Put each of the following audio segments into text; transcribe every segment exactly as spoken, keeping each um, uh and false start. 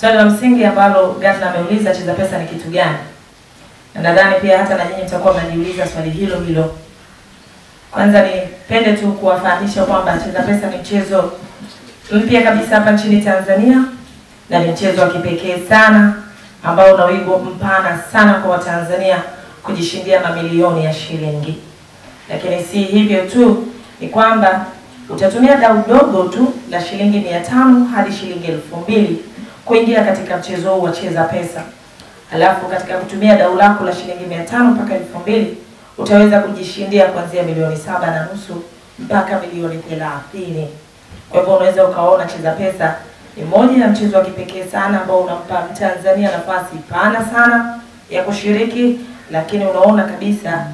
Swali la msingi ambalo Ghazali ameuliza, cheza pesa ni kitu gani? Na nadhani pia hata na nyinyi mtakuwa mnajiuliza swali hilo hilo. Kwanza nipende tu kuwafahamisha kwamba cheza pesa ni mchezo mpya kabisa hapa nchini Tanzania na ni mchezo wa kipekee sana ambao una wigo mpana sana kwa Tanzania kujishindia mamilioni ya shilingi. Lakini si hivyo tu, ni kwamba utatumia dau dogo tu la shilingi mia tano hadi shilingi elfu mbili kuingia katika mchezo huu wa cheza pesa. Alafu katika kutumia dau lako la shilingi mia tano mpaka elfu mbili utaweza kujishindia kuanzia milioni saba na nusu mpaka milioni thelathini. Kwa hivyo unaweza ukaona cheza pesa ni moja ya mchezo wa kipekee sana ambao unampa Mtanzania nafasi pana sana ya kushiriki, lakini unaona kabisa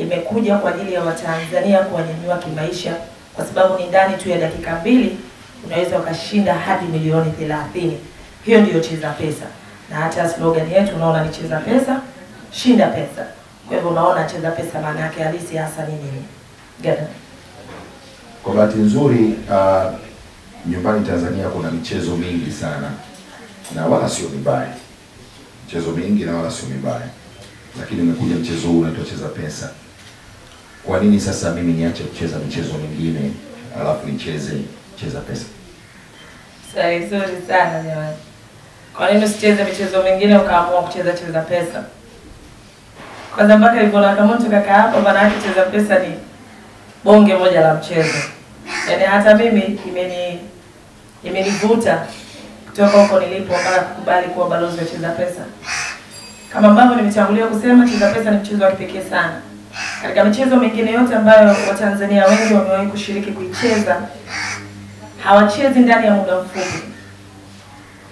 imekuja kwa ajili ya Watanzania kuwanyanyua kimaisha, kwa sababu ni ndani tu ya dakika mbili unaweza ukashinda hadi milioni thelathini. Hiyo ndiyo cheza pesa. Na hata slogan yetu unaona ni cheza pesa, shinda pesa. Kwa hivyo unaona cheza pesa maana yake halisi hasa ni nini? Gada. Kwa bahati nzuri uh, nyumbani Tanzania kuna michezo mingi sana na wala sio mibaya. Michezo mingi na wala sio mibaya. Lakini umekuja mchezo huu unaitwa cheza pesa. Kwa nini sasa mimi niache kucheza michezo mingine alafu nicheze cheza pesa? Sasa nzuri sana jamani. Kwa nini usicheze michezo mingine ukaamua kucheza cheza pesa? Kwa sababu mpaka hivyo na kama mtu kaka hapa bana yake cheza pesa ni bonge moja la mchezo. Yaani hata mimi imeni imenivuta kutoka huko nilipo mpaka kukubali kuwa balozi wa cheza pesa. Kama ambavyo nimetangulia kusema, cheza pesa ni mchezo wa kipekee sana. Katika michezo mingine yote ambayo Watanzania wengi wamewahi kushiriki kuicheza, hawachezi ndani ya muda mfupi.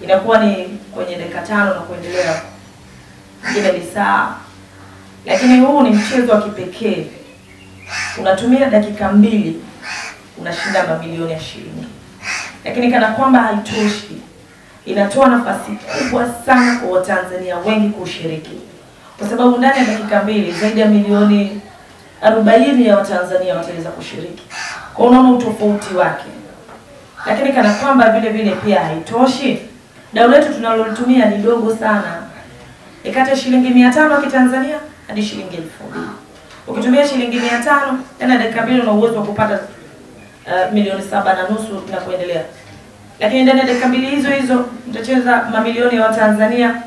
Inakuwa ni kwenye dakika tano na kuendelea. Ingine ni saa. Lakini huu ni mchezo wa kipekee. Unatumia dakika mbili unashinda mamilioni ya shilingi. Lakini kana kwamba haitoshi, inatoa nafasi kubwa sana kwa Watanzania wengi kushiriki. Kwa sababu ndani ya dakika mbili zaidi ya milioni arobaini ya Watanzania wataweza kushiriki. Kwa unaona utofauti wake. Lakini kana kwamba vile vile pia haitoshi, dau letu tunalotumia ni dogo sana. Ikate shilingi mia tano ya Kitanzania hadi shilingi elfu mbili. Ukitumia shilingi mia tano ndani ya dakika mbili una uwezo wa kupata uh, milioni saba na nusu na kuendelea. Lakini ndani ya dakika mbili hizo hizo utacheza mamilioni ya Watanzania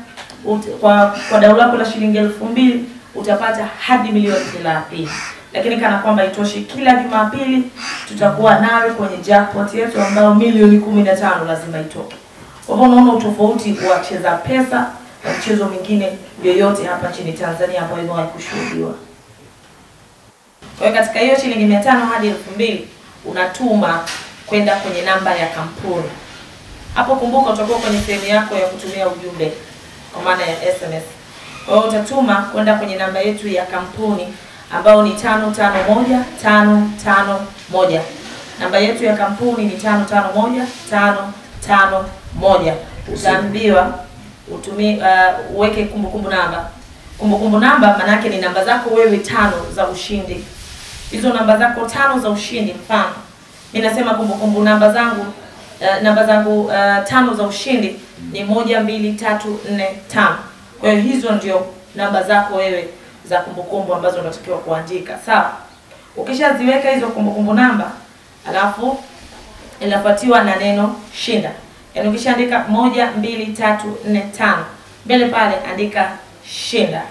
kwa kwa dau lako la shilingi elfu mbili utapata hadi milioni thelathini. Lakini kana kwamba itoshi, kila Jumapili tutakuwa nawe kwenye jackpot yetu ambayo milioni kumi na tano lazima itoke. Kwa hivyo unaona utofauti wa cheza pesa na mchezo mwingine yoyote hapa nchini Tanzania ambayo imewahi kushuhudiwa. Kwa hiyo katika hiyo shilingi mia tano hadi elfu mbili unatuma kwenda kwenye namba ya kampuni. Hapo kumbuka utakuwa kwenye sehemu yako ya kutumia ujumbe kwa maana ya S M S. Kwa hiyo utatuma kwenda kwenye namba yetu ya kampuni ambao ni tano tano moja tano tano moja. Namba yetu ya kampuni ni tano tano moja tano tano moja. Utaambiwa utumie uh, uweke kumbukumbu namba. Kumbukumbu namba maana yake ni namba zako wewe tano za ushindi. Hizo namba zako tano za ushindi, mfano ninasema kumbukumbu namba zangu uh, namba zangu uh, tano za ushindi ni moja mbili tatu nne tano. Kwa hiyo hizo ndio namba zako wewe za kumbukumbu ambazo unatakiwa kuandika. Sawa? Ukishaziweka hizo kumbukumbu namba, alafu inafuatiwa na neno shinda. Yaani ukishaandika moja mbili tatu nne tano, mbele pale andika shinda.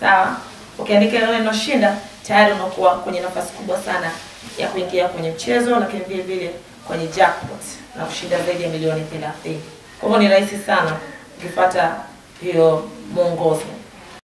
Sawa? Ukiandika ile neno shinda, tayari unakuwa kwenye nafasi kubwa sana ya kuingia kwenye mchezo, lakini vile vile kwenye jackpot na kushinda zaidi ya milioni thelathini. Kwa hivyo ni rahisi sana ukifuata hiyo mwongozo.